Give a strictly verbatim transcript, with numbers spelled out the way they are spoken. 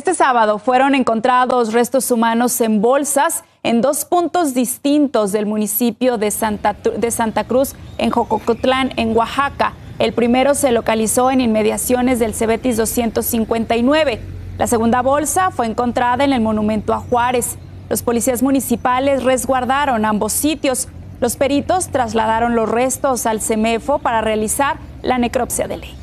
Este sábado fueron encontrados restos humanos en bolsas en dos puntos distintos del municipio de Santa, de Santa Cruz, en Xoxocotlán, en Oaxaca. El primero se localizó en inmediaciones del Cebetis doscientos cincuenta y nueve. La segunda bolsa fue encontrada en el monumento a Juárez. Los policías municipales resguardaron ambos sitios. Los peritos trasladaron los restos al CEMEFO para realizar la necropsia de ley.